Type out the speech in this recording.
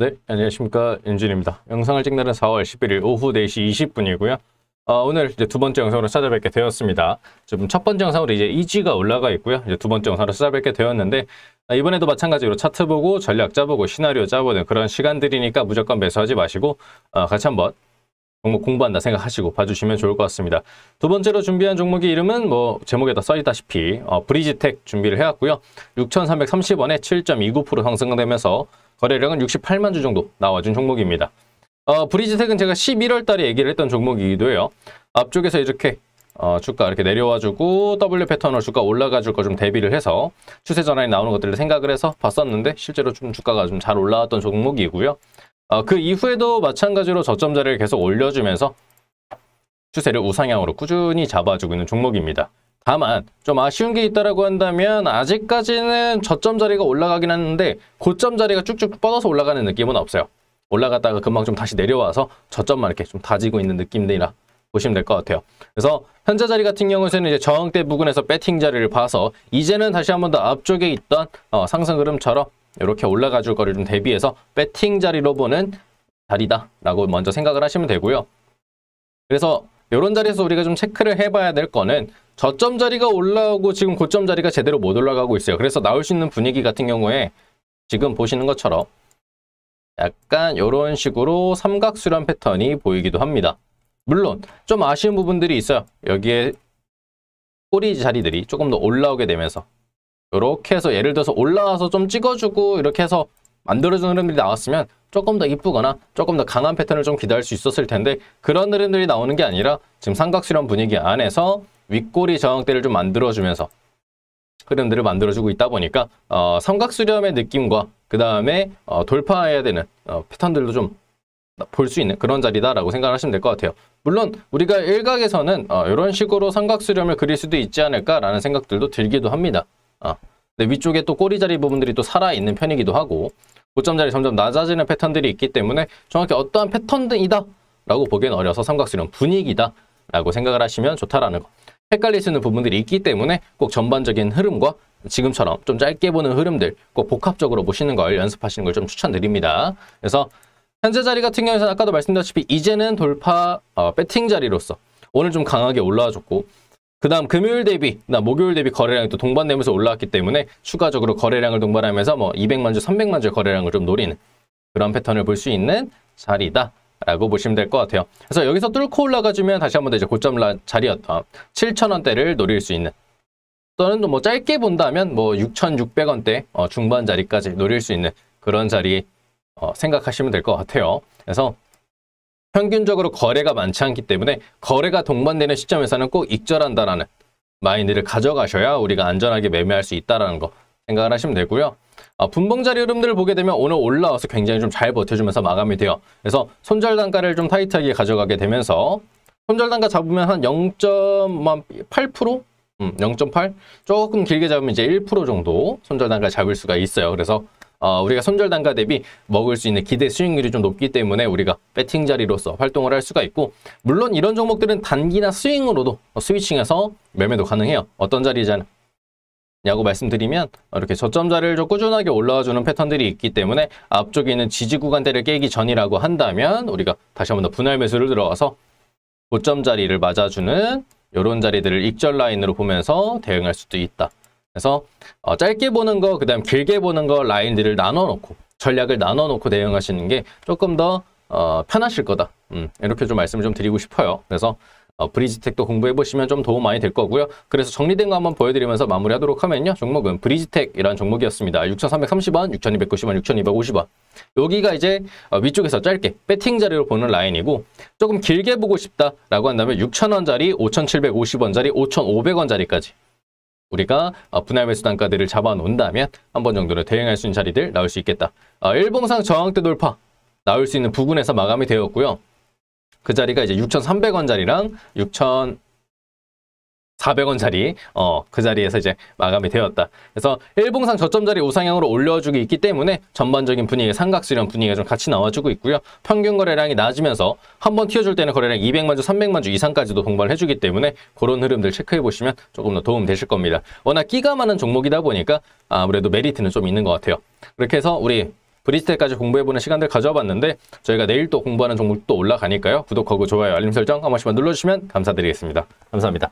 네, 안녕하십니까, 윤진입니다. 영상을 찍는 4월 11일 오후 4시 20분이고요. 오늘 이제 두 번째 영상으로 찾아뵙게 되었습니다. 지금 첫 번째 영상으로 이제 EG가 올라가 있고요. 이제 두 번째 영상으로 찾아뵙게 되었는데, 이번에도 마찬가지로 차트 보고 전략 짜보고 시나리오 짜보는 그런 시간들이니까 무조건 매수하지 마시고 같이 한번 종목 공부한다 생각하시고 봐주시면 좋을 것 같습니다. 두 번째로 준비한 종목의 이름은 뭐 제목에다 써있다시피 브리지텍 준비를 해왔고요. 6,330원에 7.29% 상승되면서 거래량은 68만 주 정도 나와준 종목입니다. 브리지텍은 제가 11월 달에 얘기를 했던 종목이기도 해요. 앞쪽에서 이렇게 주가 이렇게 내려와주고 W 패턴으로 주가 올라가줄 거 좀 대비를 해서 추세 전환이 나오는 것들을 생각을 해서 봤었는데, 실제로 좀 주가가 좀 잘 올라왔던 종목이고요. 그 이후에도 마찬가지로 저점 자리를 계속 올려주면서 추세를 우상향으로 꾸준히 잡아주고 있는 종목입니다. 다만 좀 아쉬운 게 있다라고 한다면, 아직까지는 저점 자리가 올라가긴 하는데 고점 자리가 쭉쭉 뻗어서 올라가는 느낌은 없어요. 올라갔다가 금방 좀 다시 내려와서 저점만 이렇게 좀 다지고 있는 느낌이라 보시면 될 것 같아요. 그래서 현재 자리 같은 경우에는 이제 저항대 부근에서 배팅 자리를 봐서 이제는 다시 한 번 더 앞쪽에 있던 상승 흐름처럼 이렇게 올라가 줄 거를 좀 대비해서 배팅 자리로 보는 자리다라고 먼저 생각을 하시면 되고요. 그래서 이런 자리에서 우리가 좀 체크를 해봐야 될 거는, 저점 자리가 올라오고 지금 고점 자리가 제대로 못 올라가고 있어요. 그래서 나올 수 있는 분위기 같은 경우에 지금 보시는 것처럼 약간 이런 식으로 삼각수렴 패턴이 보이기도 합니다. 물론 좀 아쉬운 부분들이 있어요. 여기에 꼬리 자리들이 조금 더 올라오게 되면서 이렇게 해서 예를 들어서 올라와서 좀 찍어주고 이렇게 해서 만들어주는 흐름들이 나왔으면 조금 더 이쁘거나 조금 더 강한 패턴을 좀 기대할 수 있었을 텐데, 그런 흐름들이 나오는 게 아니라 지금 삼각수렴 분위기 안에서 윗꼬리 저항대를 좀 만들어주면서 흐름들을 만들어주고 있다 보니까 삼각수렴의 느낌과 그 다음에 돌파해야 되는 패턴들도 좀 볼 수 있는 그런 자리다라고 생각하시면 될 것 같아요. 물론 우리가 일각에서는 이런 식으로 삼각수렴을 그릴 수도 있지 않을까라는 생각들도 들기도 합니다. 근데 위쪽에 또 꼬리 자리 부분들이 또 살아있는 편이기도 하고, 고점 자리 점점 낮아지는 패턴들이 있기 때문에 정확히 어떠한 패턴이다 라고 보기엔 어려서 삼각수렴 분위기다 라고 생각을 하시면 좋다라는 거. 헷갈릴 수 있는 부분들이 있기 때문에 꼭 전반적인 흐름과 지금처럼 좀 짧게 보는 흐름들 꼭 복합적으로 보시는 걸 연습하시는 걸 좀 추천드립니다. 그래서 현재 자리 같은 경우에는 아까도 말씀드렸다시피 이제는 돌파 배팅 자리로서 오늘 좀 강하게 올라와줬고, 그 다음 금요일 대비, 목요일 대비 거래량이 또 동반되면서 올라왔기 때문에 추가적으로 거래량을 동반하면서 뭐 200만 주, 300만 주의 거래량을 좀 노리는 그런 패턴을 볼 수 있는 자리다 라고 보시면 될 것 같아요. 그래서 여기서 뚫고 올라가주면 다시 한번 이제 고점 자리였던 7,000원대를 노릴 수 있는, 또는 뭐 짧게 본다면 뭐 6,600원대 중반 자리까지 노릴 수 있는 그런 자리 생각하시면 될 것 같아요. 그래서 평균적으로 거래가 많지 않기 때문에 거래가 동반되는 시점에서는 꼭 익절한다라는 마인드를 가져가셔야 우리가 안전하게 매매할 수 있다라는 거 생각을 하시면 되고요. 분봉자리 흐름들을 보게 되면 오늘 올라와서 굉장히 좀 잘 버텨주면서 마감이 돼요. 그래서 손절 단가를 좀 타이트하게 가져가게 되면서 손절 단가 잡으면 한 0.8%? 0.8? 조금 길게 잡으면 이제 1% 정도 손절 단가 잡을 수가 있어요. 그래서 우리가 손절 단가 대비 먹을 수 있는 기대 수익률이 좀 높기 때문에 우리가 배팅 자리로서 활동을 할 수가 있고, 물론 이런 종목들은 단기나 스윙으로도 스위칭해서 매매도 가능해요. 어떤 자리냐고 말씀드리면, 이렇게 저점 자리를 좀 꾸준하게 올라와주는 패턴들이 있기 때문에 앞쪽에 있는 지지 구간대를 깨기 전이라고 한다면 우리가 다시 한번 더 분할 매수를 들어가서 고점 자리를 맞아주는 이런 자리들을 익절 라인으로 보면서 대응할 수도 있다. 그래서 짧게 보는 거, 그 다음 길게 보는 거 라인들을 나눠놓고 전략을 나눠놓고 대응하시는 게 조금 더 편하실 거다. 이렇게 좀 말씀을 좀 드리고 싶어요. 그래서 브리지텍도 공부해보시면 좀 도움 많이 될 거고요. 그래서 정리된 거 한번 보여드리면서 마무리하도록 하면요. 종목은 브리지텍이라는 종목이었습니다. 6,330원, 6,290원, 6,250원. 여기가 이제 위쪽에서 짧게 배팅 자리로 보는 라인이고, 조금 길게 보고 싶다라고 한다면 6,000원 자리, 5,750원 자리, 5,500원 자리까지 우리가 분할 매수 단가들을 잡아놓는다면 한 번 정도는 대응할 수 있는 자리들 나올 수 있겠다. 일봉상 저항대 돌파 나올 수 있는 부근에서 마감이 되었고요. 그 자리가 이제 6,300원 자리랑 6,400원 자리 그 자리에서 이제 마감이 되었다. 그래서 일봉상 저점 자리 우상향으로 올려주고 있기 때문에 전반적인 분위기, 삼각수렴 분위기가 좀 같이 나와주고 있고요. 평균 거래량이 낮으면서 한번 튀어줄 때는 거래량 200만 주, 300만 주 이상까지도 동반을 해주기 때문에 그런 흐름들 체크해 보시면 조금 더 도움 되실 겁니다. 워낙 끼가 많은 종목이다 보니까 아무래도 메리트는 좀 있는 것 같아요. 그렇게 해서 우리 브리지텍까지 공부해보는 시간들 가져와 봤는데 저희가 내일 또 공부하는 종목도 올라가니까요. 구독하고 좋아요, 알림 설정 한 번씩만 눌러주시면 감사드리겠습니다. 감사합니다.